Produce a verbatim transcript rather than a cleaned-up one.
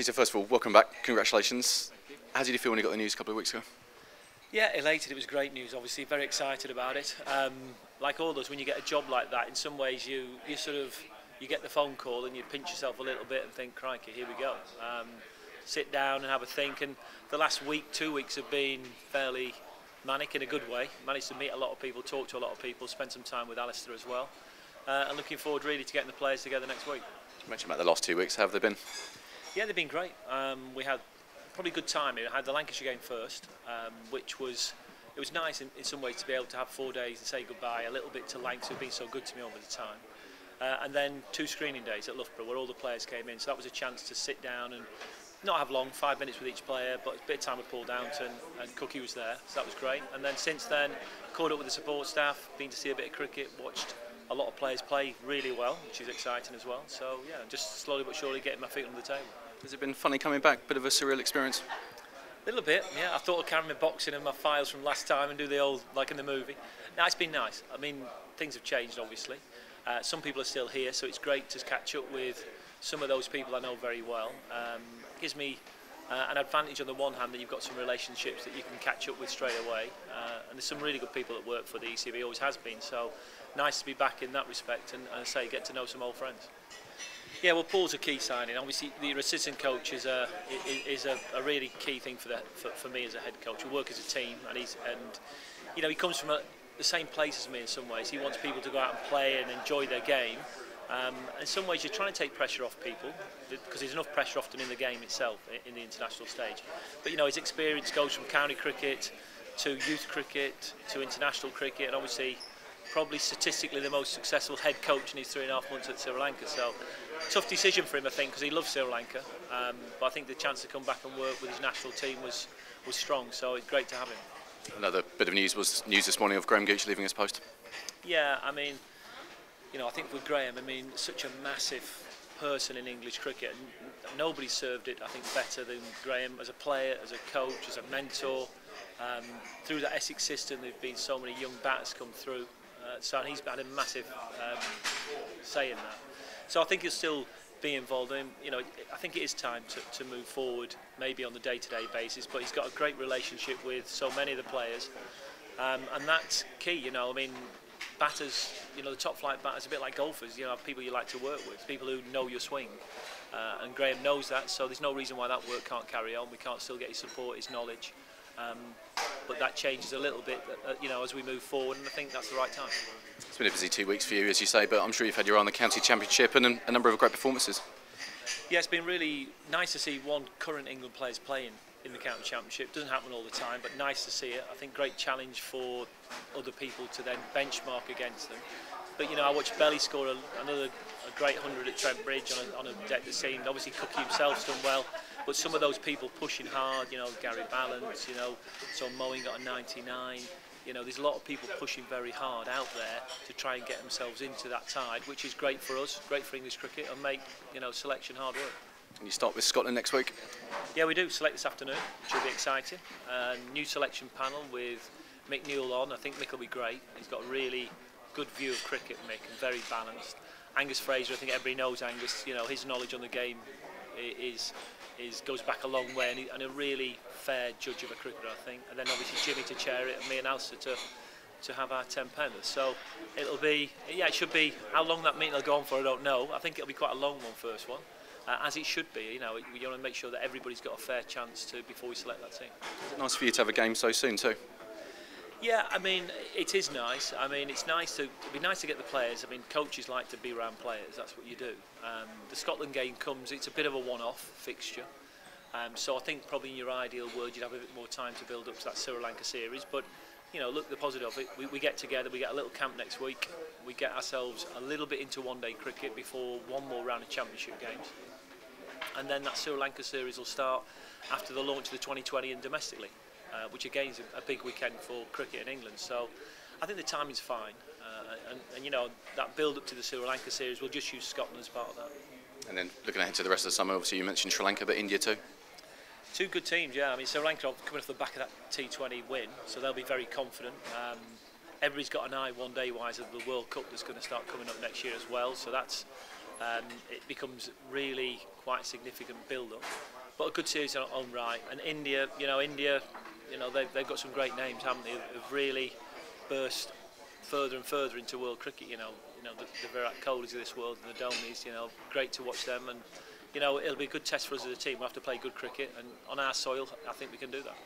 Peter, first of all, welcome back. Congratulations. How did you feel when you got the news a couple of weeks ago? Yeah, elated. It was great news, obviously. Very excited about it. Um, like all of us, when you get a job like that, in some ways you, you sort of, you get the phone call and you pinch yourself a little bit and think, crikey, here we go. Um, sit down and have a think. And the last week, two weeks have been fairly manic in a good way. Managed to meet a lot of people, talk to a lot of people, spend some time with Alastair as well. Uh, and looking forward really to getting the players together next week. You mentioned about the last two weeks. How have they been? Yeah, they've been great. Um, we had probably good timing. I had the Lancashire game first, um, which was, it was nice in, in some ways to be able to have four days and say goodbye a little bit to Lancs, who've been so good to me over the time. Uh, and then two screening days at Loughborough where all the players came in, so that was a chance to sit down and not have long, five minutes with each player, but a bit of time with Paul Downton, and Cookie was there, so that was great. And then since then, caught up with the support staff, been to see a bit of cricket, watched a lot of players play really well, which is exciting as well. So yeah, just slowly but surely getting my feet under the table. Has it been funny coming back? Bit of a surreal experience? A little bit, yeah. I thought I'd carry my boxing and my files from last time and do the old, like in the movie. No, it's been nice. I mean, things have changed, obviously. Uh, some people are still here, so it's great to catch up with some of those people I know very well. Um, it gives me uh, an advantage on the one hand that you've got some relationships that you can catch up with straight away. Uh, and there's some really good people that work for the E C B, always has been. So nice to be back in that respect and, and say, get to know some old friends. Yeah, well, Paul's a key signing. Obviously, the assistant coach is a is a, a really key thing for, the, for for me as a head coach. We work as a team, and he's and you know he comes from a, the same place as me in some ways. He wants people to go out and play and enjoy their game. Um, in some ways, you're trying to take pressure off people because there's enough pressure often in the game itself in the international stage. But you know, his experience goes from county cricket to youth cricket to international cricket, and obviously, probably statistically the most successful head coach in his three and a half months at Sri Lanka. So tough decision for him, I think, because he loves Sri Lanka. Um, but I think the chance to come back and work with his national team was was strong. So it's great to have him. Another bit of news was news this morning of Graham Gooch leaving his post. Yeah, I mean, you know, I think with Graham, I mean, such a massive person in English cricket. Nobody served it, I think, better than Graham as a player, as a coach, as a mentor. Um, through the Essex system, there've been so many young batters come through. Uh, so he's had a massive um, say in that. So I think he'll still be involved in, you know, I think it is time to, to move forward, maybe on the day-to-day basis, but he's got a great relationship with so many of the players. Um, and that's key, you know, I mean, batters, you know, the top-flight batters, a bit like golfers, you know, people you like to work with, people who know your swing. Uh, and Graham knows that, so there's no reason why that work can't carry on. We can't still get his support, his knowledge. Um, but that changes a little bit, uh, you know, as we move forward, and I think that's the right time. It's been a busy two weeks for you, as you say, but I'm sure you've had your eye on the county championship and a, a number of great performances. Yeah, it's been really nice to see one current England players playing in the county championship. Doesn't happen all the time, but nice to see it. I think great challenge for other people to then benchmark against them. But you know, I watched Belly score a, another a great hundred at Trent Bridge on a, on a deck that seemed, obviously Cookie himself's done well. But some of those people pushing hard, you know, Gary Ballance, you know, so Mowing got a ninety-nine. You know, there's a lot of people pushing very hard out there to try and get themselves into that tide, which is great for us, great for English cricket, and make, you know, selection hard work. And you start with Scotland next week? Yeah, we do. Select this afternoon, which will be exciting. Uh, new selection panel with Mick Newell on. I think Mick will be great. He's got a really good view of cricket, Mick, and very balanced. Angus Fraser, I think everybody knows Angus. You know, his knowledge on the game is... Is, goes back a long way, and, he, and a really fair judge of a cricketer, I think. And then obviously Jimmy to chair it, and me and Alastair to to have our ten penners. So it'll be, yeah, it should be. How long that meeting will go on for, I don't know. I think it'll be quite a long one, first one, uh, as it should be. You know, it, you want to make sure that everybody's got a fair chance to before we select that team. Is it nice for you to have a game so soon too? Yeah, I mean, it is nice. I mean, it's nice to it'd be nice to get the players. I mean, coaches like to be around players. That's what you do. Um, the Scotland game comes. It's a bit of a one-off fixture. Um, so I think probably in your ideal world, you'd have a bit more time to build up to that Sri Lanka series. But you know, look, the positive of it. We, we get together. We get a little camp next week. We get ourselves a little bit into one-day cricket before one more round of championship games. And then that Sri Lanka series will start after the launch of the twenty twenty and domestically. Uh, which again is a, a big weekend for cricket in England, so I think the timing's fine, uh, and, and you know that build-up to the Sri Lanka series, we'll just use Scotland as part of that. And then looking ahead to the rest of the summer, obviously you mentioned Sri Lanka, but India too. Two good teams, yeah. I mean, Sri Lanka coming off the back of that T twenty win, so they'll be very confident. Um, everybody's got an eye one day wise of the World Cup that's going to start coming up next year as well, so that's um, it becomes really quite significant build-up. But a good series on, on right. And India, you know, India, you know, they've, they've got some great names, haven't they? Have really burst further and further into world cricket. You know, you know, the, the Virat Kohlis of this world and the Dhoni's. You know, great to watch them. And you know, it'll be a good test for us as a team. We have to play good cricket, and on our soil, I think we can do that.